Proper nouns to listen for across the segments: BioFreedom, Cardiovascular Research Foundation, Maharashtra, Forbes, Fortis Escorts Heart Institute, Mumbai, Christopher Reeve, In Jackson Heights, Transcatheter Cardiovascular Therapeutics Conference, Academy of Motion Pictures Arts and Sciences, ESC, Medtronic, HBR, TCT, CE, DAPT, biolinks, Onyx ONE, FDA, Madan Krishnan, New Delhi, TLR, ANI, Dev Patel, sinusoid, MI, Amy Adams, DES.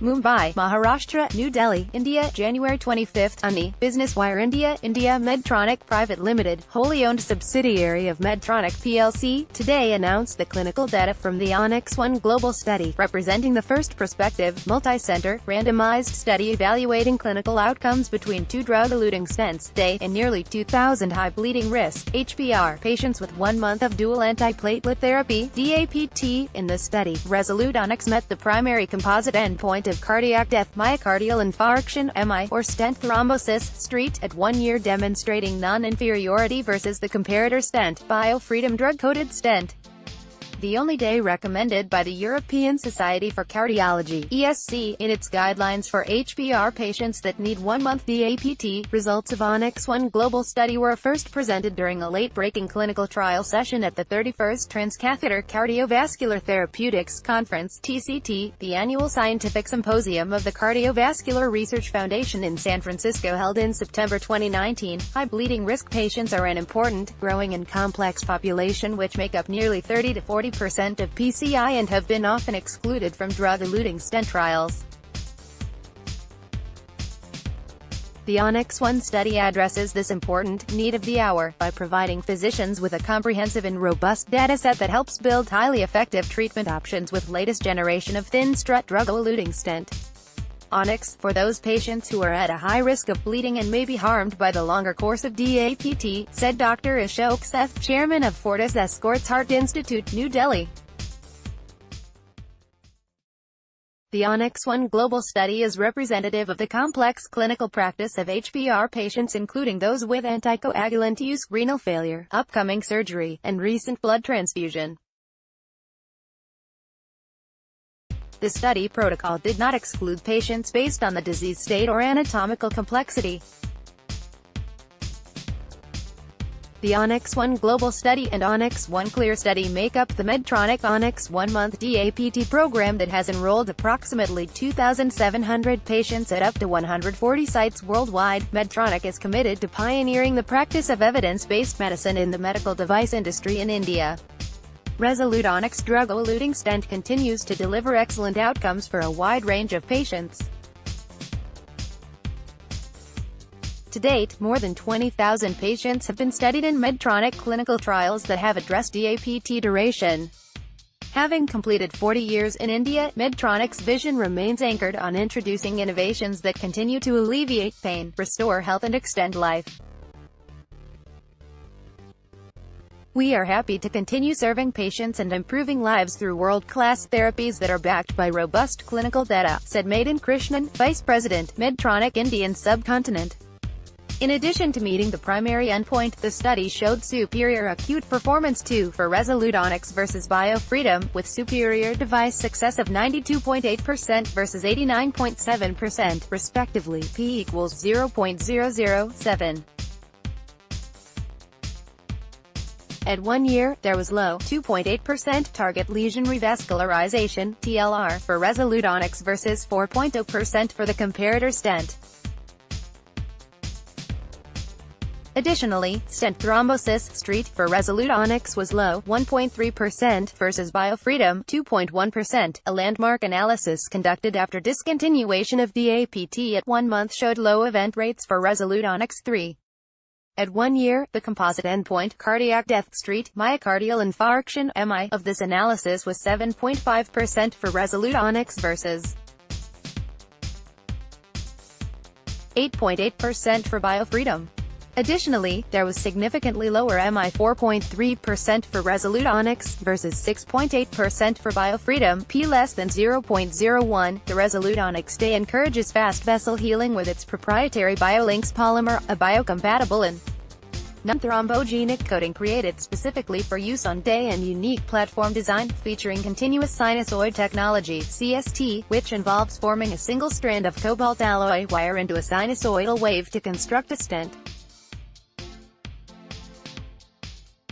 Mumbai, Maharashtra, New Delhi, India, January 25. ANI, Business Wire India, Medtronic Private Limited, wholly owned subsidiary of Medtronic plc, today announced the clinical data from the Onyx ONE global study, representing the first prospective, multi-center, randomized study evaluating clinical outcomes between two drug-eluting stents, DES, and nearly 2,000 high bleeding risk, HBR, patients with 1 month of dual antiplatelet therapy, DAPT. In the study, Resolute Onyx met the primary composite endpoint of cardiac death, myocardial infarction, MI, or stent thrombosis, street, at 1 year, demonstrating non-inferiority versus the comparator stent, BioFreedom drug-coated stent. The only day recommended by the European Society for Cardiology, ESC, in its guidelines for HBR patients that need 1 month DAPT. Results of Onyx ONE global study were first presented during a late-breaking clinical trial session at the 31st Transcatheter Cardiovascular Therapeutics Conference, TCT, the annual scientific symposium of the Cardiovascular Research Foundation in San Francisco, held in September 2019. High bleeding risk patients are an important, growing and complex population which make up nearly 30 to 40% of PCI and have been often excluded from drug-eluting stent trials. The Onyx ONE study addresses this important need of the hour by providing physicians with a comprehensive and robust dataset that helps build highly effective treatment options with latest generation of thin-strut drug-eluting stent. Onyx, for those patients who are at a high risk of bleeding and may be harmed by the longer course of DAPT, said Dr. Ashok Seth, chairman of Fortis Escorts Heart Institute, New Delhi. The Onyx ONE global study is representative of the complex clinical practice of HBR patients, including those with anticoagulant use, renal failure, upcoming surgery, and recent blood transfusion. The study protocol did not exclude patients based on the disease state or anatomical complexity. The Onyx ONE Global Study and Onyx ONE Clear Study make up the Medtronic Onyx 1 month DAPT program that has enrolled approximately 2,700 patients at up to 140 sites worldwide. Medtronic is committed to pioneering the practice of evidence-based medicine in the medical device industry in India. Resolute Onyx drug-eluting stent continues to deliver excellent outcomes for a wide range of patients. To date, more than 20,000 patients have been studied in Medtronic clinical trials that have addressed DAPT duration. Having completed 40 years in India, Medtronic's vision remains anchored on introducing innovations that continue to alleviate pain, restore health and extend life. We are happy to continue serving patients and improving lives through world-class therapies that are backed by robust clinical data, said Madan Krishnan, Vice President, Medtronic Indian Subcontinent. In addition to meeting the primary endpoint, the study showed superior acute performance for Resolute Onyx versus BioFreedom, with superior device success of 92.8% versus 89.7%, respectively, p equals 0.007. At 1 year, there was low, 2.8% target lesion revascularization, TLR, for Resolute Onyx versus 4.0% for the comparator stent. Additionally, stent thrombosis, street, for Resolute Onyx was low, 1.3%, versus BioFreedom, 2.1%. A landmark analysis conducted after discontinuation of DAPT at 1 month showed low event rates for Resolute Onyx 3. At 1 year, the composite endpoint, cardiac death, street, myocardial infarction, MI, of this analysis was 7.5% for Resolute Onyx versus 8.8% for BioFreedom. Additionally, there was significantly lower MI, 4.3% for Resolute Onyx versus 6.8% for BioFreedom, p less than 0.01. The Resolute Onyx DES encourages fast vessel healing with its proprietary biolinks polymer, a biocompatible and non-thrombogenic coating created specifically for use on DES, and unique platform design, featuring continuous sinusoid technology, CST, which involves forming a single strand of cobalt alloy wire into a sinusoidal wave to construct a stent.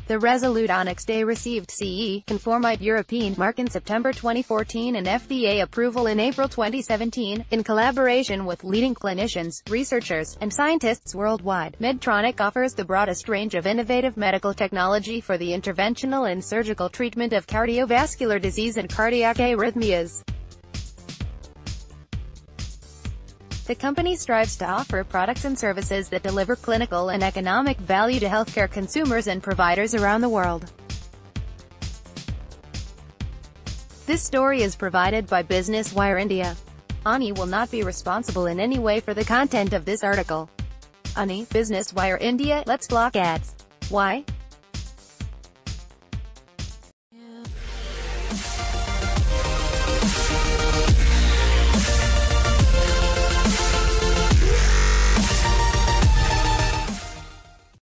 The Resolute Onyx DES received CE, conformite European mark in September 2014 and FDA approval in April 2017. In collaboration with leading clinicians, researchers, and scientists worldwide, Medtronic offers the broadest range of innovative medical technology for the interventional and surgical treatment of cardiovascular disease and cardiac arrhythmias. The company strives to offer products and services that deliver clinical and economic value to healthcare consumers and providers around the world. This story is provided by Business Wire India. ANI will not be responsible in any way for the content of this article. ANI, Business Wire India, let's block ads. Why?